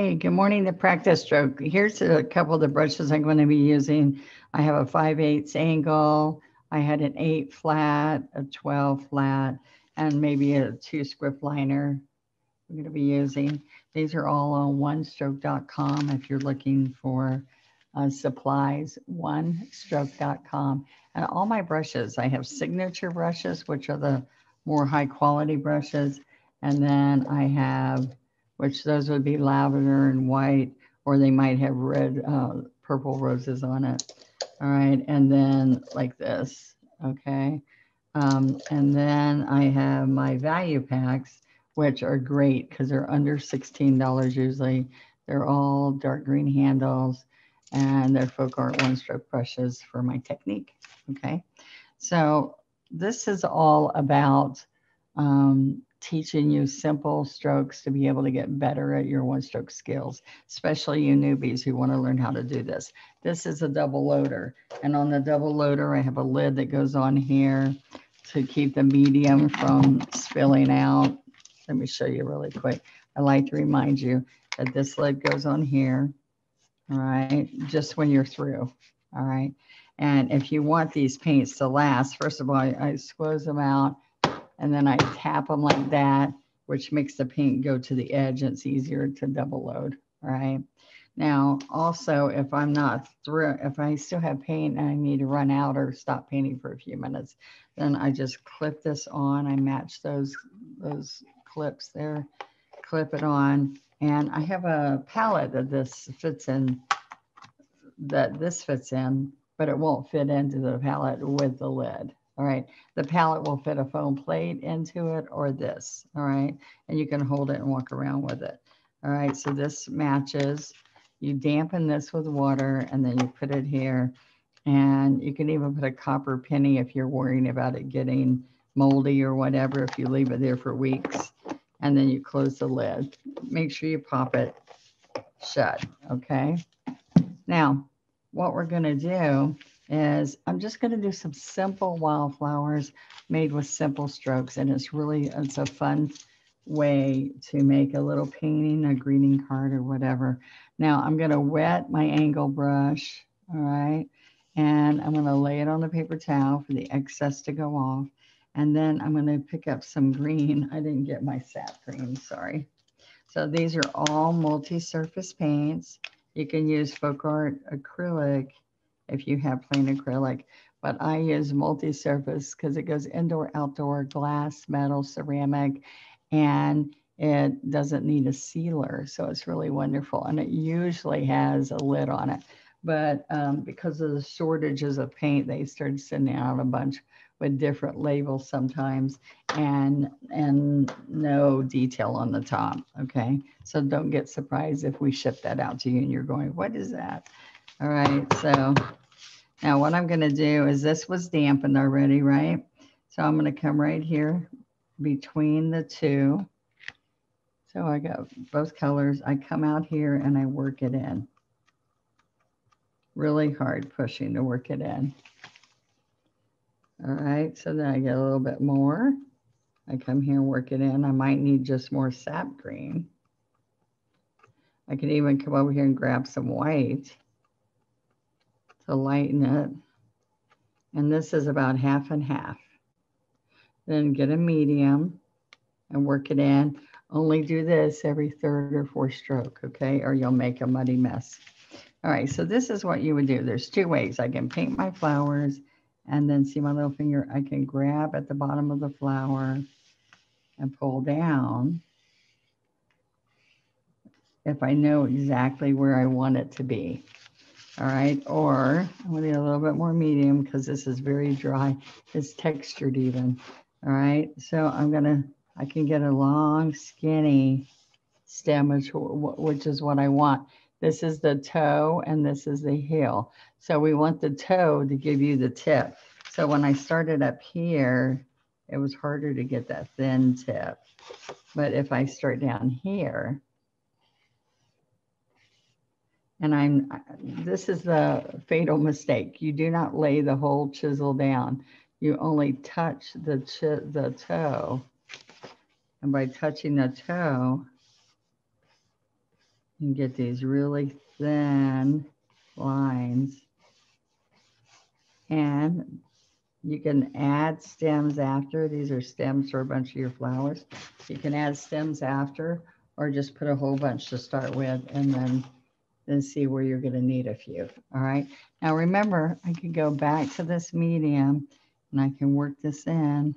Hi, good morning to Practice Stroke. Here's a couple of the brushes I'm going to be using. I have a 5/8 angle, I had an 8 flat, a 12 flat, and maybe a 2 script liner I'm going to be using. These are all on onestroke.com if you're looking for supplies, onestroke.com. And all my brushes, I have signature brushes, which are the more high quality brushes, and then I have which those would be lavender and white, or they might have red, purple roses on it. All right, and then like this, okay? And then I have my value packs, which are great because they're under $16 usually. They're all dark green handles, and they're folk art one-stroke brushes for my technique, okay? So this is all about teaching you simple strokes to be able to get better at your one-stroke skills, especially you newbies who want to learn how to do this. This is a double loader, and on the double loader, I have a lid that goes on here to keep the medium from spilling out. Let me show you really quick. I like to remind you that this lid goes on here, all right, just when you're through, all right? And if you want these paints to last, first of all, I squoze them out, and then I tap them like that, which makes the paint go to the edge. It's easier to double load, right? Now, also, if I'm not through, if I still have paint and I need to run out or stop painting for a few minutes, then I just clip this on. I match those clips there, clip it on. And I have a palette that this fits in, but it won't fit into the palette with the lid. All right, the palette will fit a foam plate into it or this, all right? And you can hold it and walk around with it. All right, so this matches. You dampen this with water and then you put it here. And you can even put a copper penny if you're worrying about it getting moldy or whatever, if you leave it there for weeks. And then you close the lid. Make sure you pop it shut, okay? Now, what we're gonna do is I'm just going to do some simple wildflowers made with simple strokes, and it's a fun way to make a little painting, a greeting card or whatever. Now I'm going to wet my angle brush, all right, and I'm going to lay it on the paper towel for the excess to go off, and then I'm going to pick up some green. I didn't get my sap green, sorry. So these are all multi-surface paints. You can use folk art acrylic if you have plain acrylic, but I use multi-surface because it goes indoor, outdoor, glass, metal, ceramic, and it doesn't need a sealer. So it's really wonderful. And it usually has a lid on it, but because of the shortages of paint, they started sending out a bunch with different labels sometimes and no detail on the top, okay? So don't get surprised if we ship that out to you and you're going, what is that? All right, so now what I'm going to do is this was dampened already, right? So I'm going to come right here between the two. So I got both colors. I come out here and I work it in. Really hard pushing to work it in. All right, so then I get a little bit more. I come here and work it in. I might need just more sap green. I could even come over here and grab some white to lighten it. And this is about half and half. Then get a medium and work it in. Only do this every third or fourth stroke, okay? Or you'll make a muddy mess. All right, so this is what you would do. There's two ways. I can paint my flowers and then see my little finger. I can grab at the bottom of the flower and pull down if I know exactly where I want it to be. All right, or I'm gonna need a little bit more medium because this is very dry. It's textured even. All right, so I can get a long skinny stem, which is what I want. This is the toe and this is the heel. So we want the toe to give you the tip. So when I started up here, it was harder to get that thin tip. But if I start down here, and this is the fatal mistake. You do not lay the whole chisel down. You only touch the toe. And by touching the toe, You can get these really thin lines. And you can add stems after. These are stems for a bunch of your flowers. You can add stems after, or just put a whole bunch to start with and then see where you're going to need a few. All right. Now remember, I can go back to this medium and I can work this in,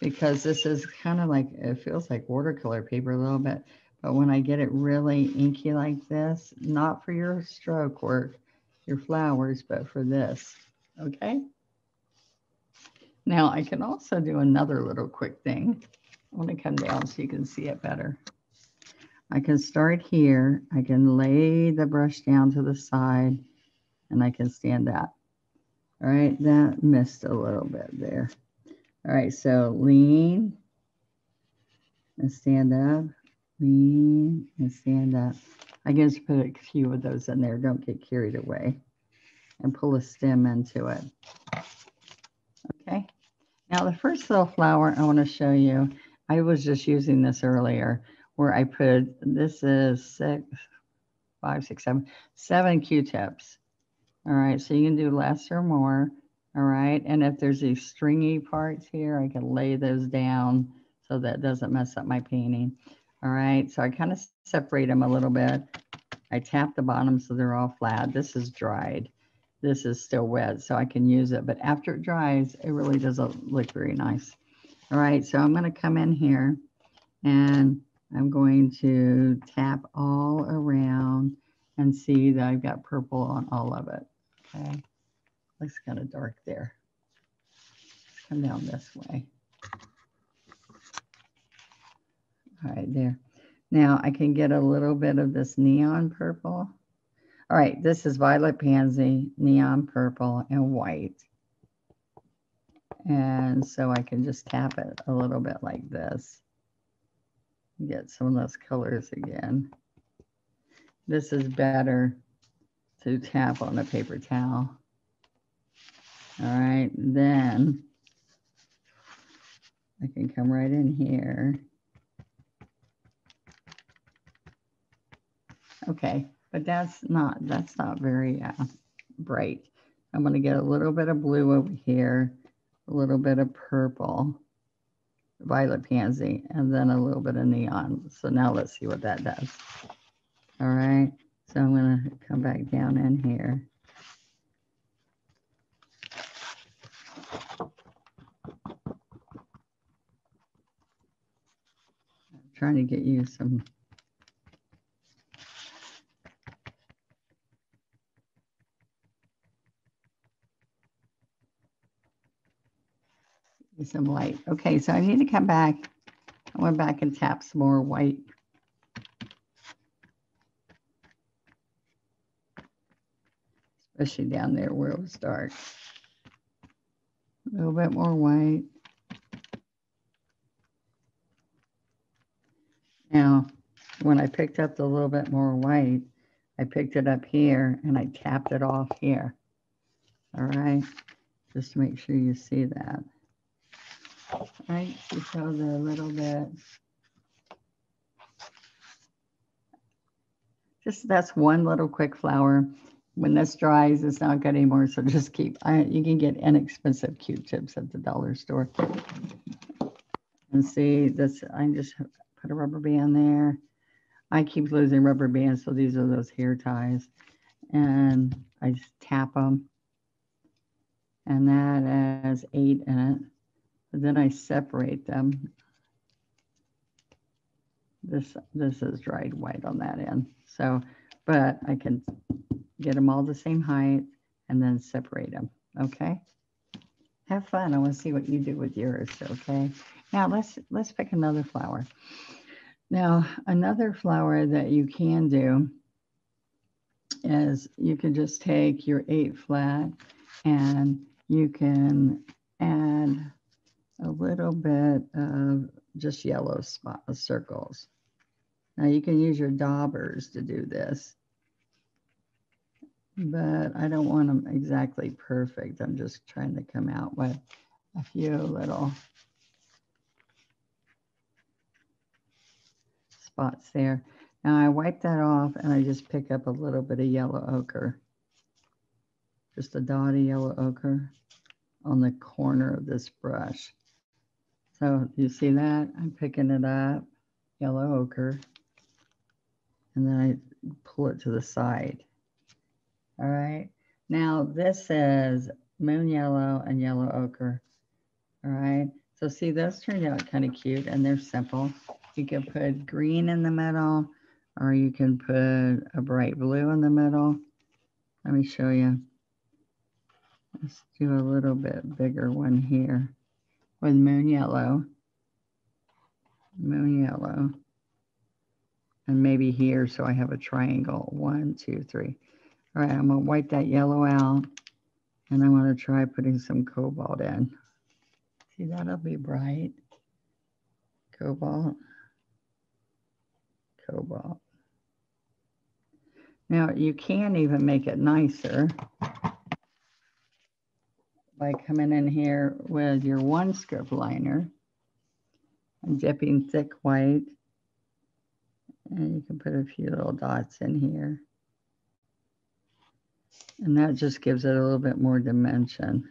because this is kind of like, it feels like watercolor paper a little bit. But when I get it really inky like this, not for your stroke work, your flowers, but for this. Okay. Now I can also do another little quick thing. I want to come down so you can see it better. I can start here. I can lay the brush down to the side and I can stand up. All right, that missed a little bit there. All right, so lean and stand up, lean and stand up. I can just put a few of those in there. Don't get carried away, and pull a stem into it. Okay, now the first little flower I want to show you, I was just using this earlier, where I put, this is 7 Q-tips. All right, so you can do less or more. All right, and if there's these stringy parts here, I can lay those down so that doesn't mess up my painting. All right, so I kind of separate them a little bit. I tap the bottom so they're all flat. This is dried. This is still wet, so I can use it. But after it dries, it really doesn't look very nice. All right, so I'm going to come in here and I'm going to tap all around and see that I've got purple on all of it. Okay, looks kind of dark there. Let's come down this way. All right, there. Now I can get a little bit of this neon purple. All right, this is Violet Pansy, neon purple, and white. And so I can just tap it a little bit like this. Get some of those colors again. This is better to tap on a paper towel. All right, then I can come right in here. Okay, but that's not very bright. I'm going to get a little bit of blue over here, a little bit of purple, Violet Pansy, and then a little bit of neon. So now let's see what that does. All right, so I'm going to come back down in here. I'm trying to get you some. Some light. Okay, so I need to come back. I went back and tap some more white. Especially down there where it was dark. A little bit more white. Now, when I picked up the little bit more white, I picked it up here and I tapped it off here. All right, just to make sure you see that. All right, so they're a little bit. Just that's one little quick flower. When this dries, it's not good anymore. So just keep. You can get inexpensive Q-tips at the dollar store. And see this. I just put a rubber band there. I keep losing rubber bands, so these are those hair ties, and I just tap them. And that has 8 in it. Then I separate them. This is dried white on that end. So, but I can get them all the same height and then separate them. Okay. Have fun. I want to see what you do with yours. Okay. Now let's pick another flower. Now another flower that you can do is you can just take your 8 flat and you can add a little bit of just yellow spot circles. Now you can use your daubers to do this, but I don't want them exactly perfect. I'm just trying to come out with a few little spots there. Now I wipe that off and I just pick up a little bit of yellow ochre. Just a dot of yellow ochre on the corner of this brush. So you see that? I'm picking it up, yellow ochre, and then I pull it to the side. All right. Now this is moon yellow and yellow ochre. All right. So see, those turned out kind of cute and they're simple. You can put green in the middle, or you can put a bright blue in the middle. Let me show you. Let's do a little bit bigger one here with moon yellow. Moon yellow. And maybe here, so I have a triangle. 1, 2, 3. All right, I'm gonna wipe that yellow out and I wanna try putting some cobalt in. See, that'll be bright. Cobalt, cobalt. Now you can even make it nicer by coming in here with your one stroke liner and dipping thick white. And you can put a few little dots in here. And that just gives it a little bit more dimension.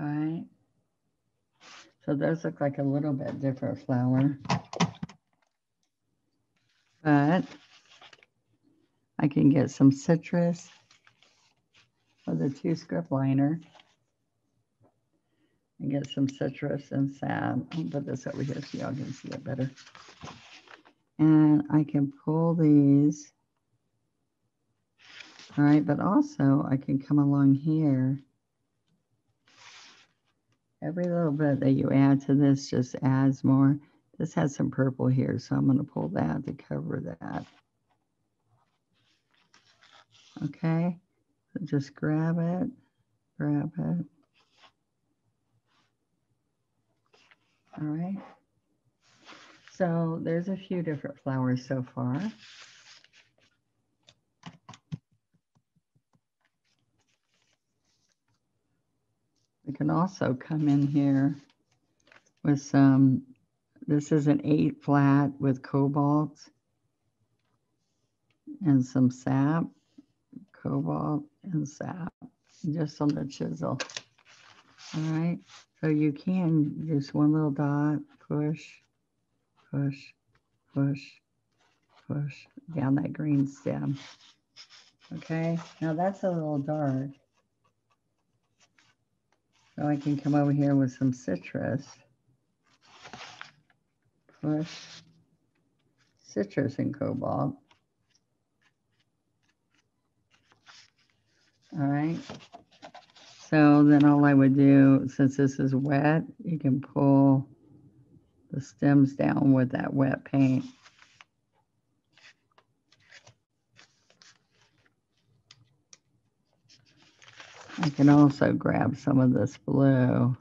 All right. So those look like a little bit different flower. But I can get some citrus with a 2 script liner. And get some citrus and sap. I'll put this over here so y'all can see it better. And I can pull these. All right, but also I can come along here. Every little bit that you add to this just adds more. This has some purple here, so I'm going to pull that to cover that. Okay, so just grab it, grab it. All right. So there's a few different flowers so far. We can also come in here with some, this is an 8 flat with cobalt and some sap, cobalt and sap, just on the chisel. All right, so you can just one little dot, push, push, push, push down that green stem. Okay, now that's a little dark. So I can come over here with some citrus. Push, citrus and cobalt. All right. So then all I would do, since this is wet, you can pull the stems down with that wet paint. I can also grab some of this blue.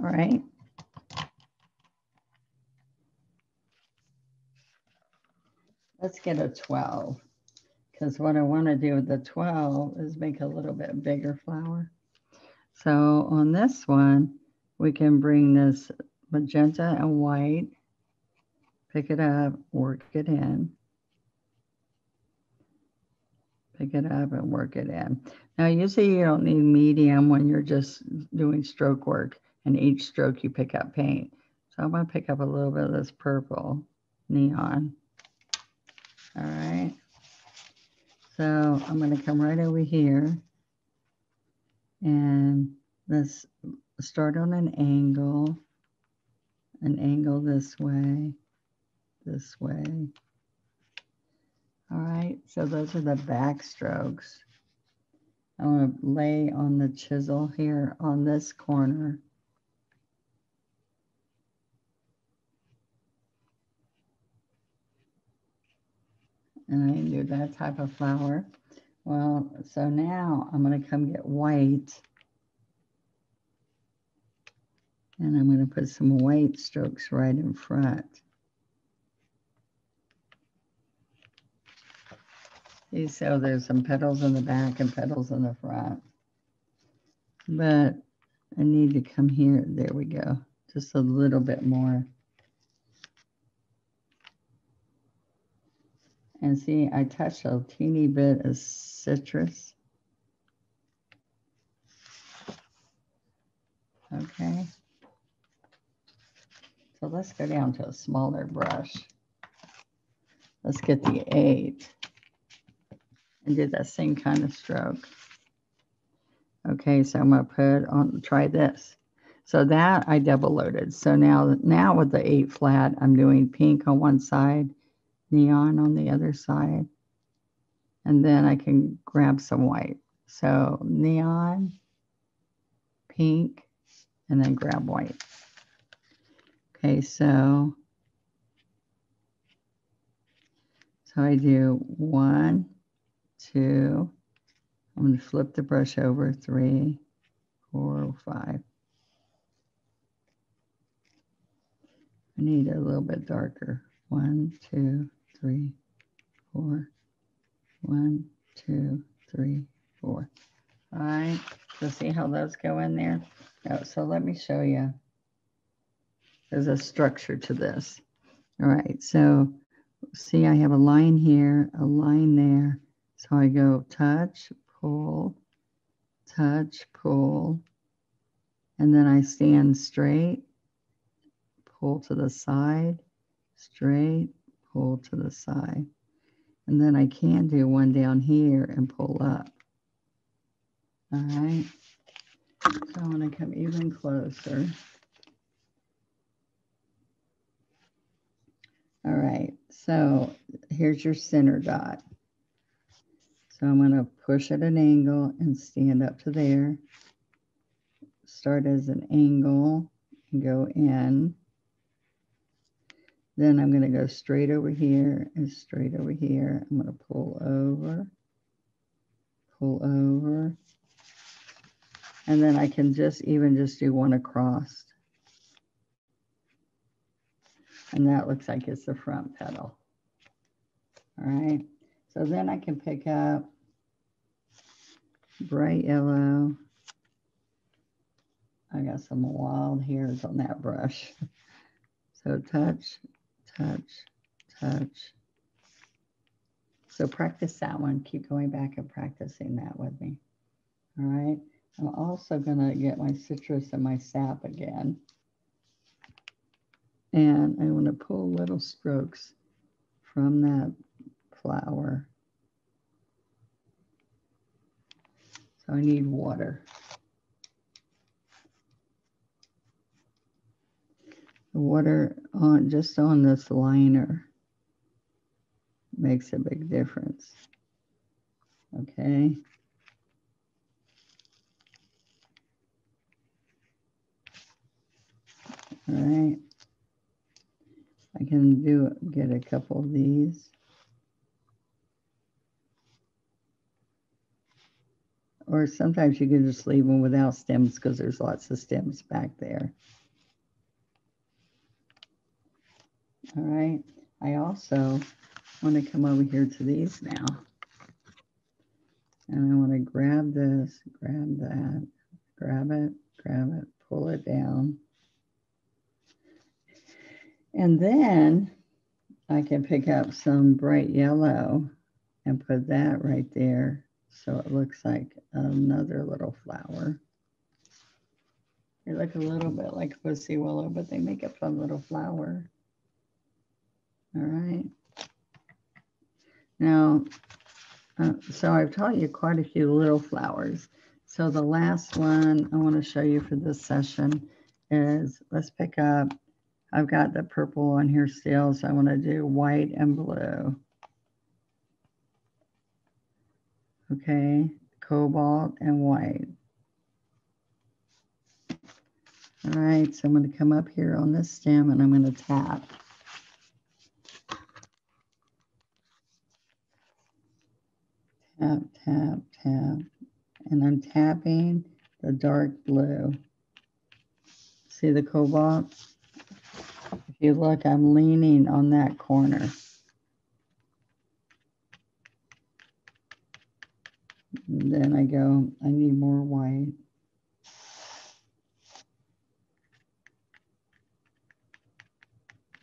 All right. Let's get a 12, because what I want to do with the 12 is make a little bit bigger flower. So on this one, we can bring this magenta and white, pick it up, work it in. Pick it up and work it in. Now, usually you don't need medium when you're just doing stroke work, and each stroke you pick up paint. So I'm going to pick up a little bit of this purple neon. All right, so I'm going to come right over here and let's start on an angle this way, this way. All right, so those are the back strokes. I want to lay on the chisel here on this corner. And I knew that type of flower. Well, so now I'm going to come get white. And I'm going to put some white strokes right in front. So there's some petals in the back and petals in the front. But I need to come here. There we go. Just a little bit more. And see, I touched a teeny bit of citrus. Okay. So let's go down to a smaller brush. Let's get the 8 and do that same kind of stroke. Okay, so I'm gonna put on, try this. So that I double loaded. So now with the 8 flat, I'm doing pink on one side, neon on the other side. And then I can grab some white. So neon, pink, and then grab white. Okay, so I do 1, 2, I'm going to flip the brush over, 3, 4, 5. I need a little bit darker. 1, 2, 3, 4. 1, 2, 3, 4. All right, so see how those go in there? Oh, so let me show you. There's a structure to this. All right, so see, I have a line here, a line there. So I go touch, pull, and then I stand straight, pull to the side, straight, pull to the side. And then I can do one down here and pull up. All right, so I want to come even closer. All right, so here's your center dot. So I'm going to push at an angle and stand up to there. Start as an angle and go in. Then I'm going to go straight over here and straight over here. I'm going to pull over, pull over. And then I can just even just do one across. And that looks like it's the front petal. All right, so then I can pick up bright yellow. I got some wild hairs on that brush. So touch, touch, touch. So practice that one. Keep going back and practicing that with me. All right, I'm also gonna get my citrus and my sap again. And I want to pull little strokes from that flower. So I need water. The water on just on this liner makes a big difference. Okay. All right. I can get a couple of these. Or sometimes you can just leave them without stems because there's lots of stems back there. All right, I also want to come over here to these now. And I want to grab this, grab that, grab it, pull it down. And then I can pick up some bright yellow and put that right there. So it looks like another little flower. They look a little bit like pussy willow, but they make a fun little flower. All right. Now, so I've taught you quite a few little flowers. So the last one I want to show you for this session is, let's pick up, I've got the purple on here still, so I want to do white and blue. Okay, cobalt and white. All right, so I'm going to come up here on this stem and I'm going to tap. Tap, tap, tap. And I'm tapping the dark blue. See the cobalt? If you look, I'm leaning on that corner. And then I go, I need more white.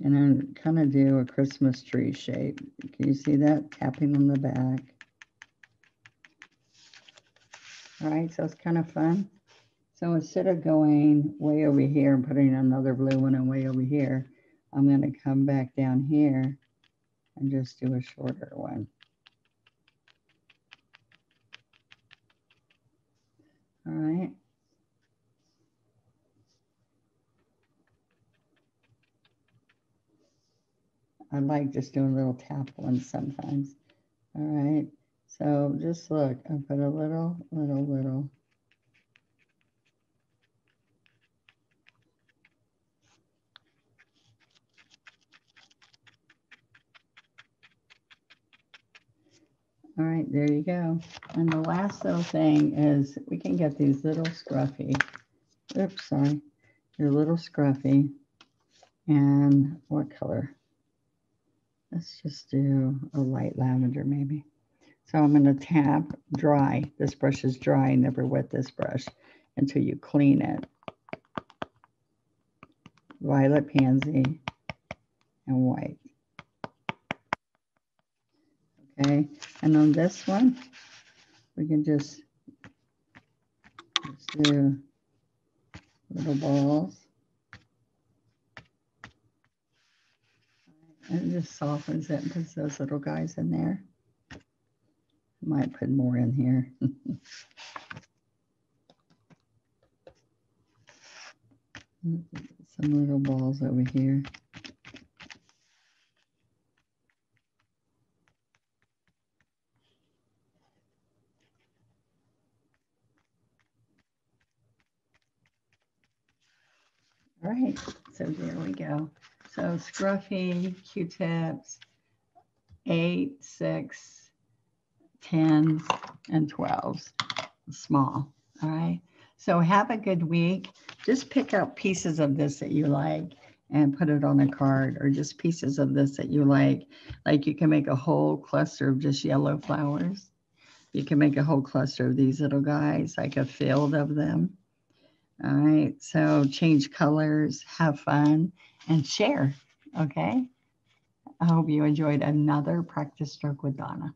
And I'm kind of do a Christmas tree shape. Can you see that? Tapping on the back. All right, so it's kind of fun. So instead of going way over here and putting another blue one and way over here, I'm going to come back down here and just do a shorter one. All right. I like just doing little tap ones sometimes. All right, so just look, I put a little. All right, there you go. And the last little thing is we can get these little scruffy, oops, sorry, your little scruffy. And what color? Let's just do a light lavender maybe. So I'm going to tap dry. This brush is dry. Never wet this brush until you clean it. Violet pansy and white. Okay. And on this one, we can just let's do little balls. And it just softens it and puts those little guys in there. Might put more in here. Some little balls over here. All right, so there we go. So scruffy, Q-tips, 8, 6, 10s, and 12s, small, all right? So have a good week. Just pick up pieces of this that you like and put it on a card, or just pieces of this that you like. Like you can make a whole cluster of just yellow flowers. You can make a whole cluster of these little guys, like a field of them. All right, so change colors, have fun, and share, okay? I hope you enjoyed another Practice Stroke with Donna.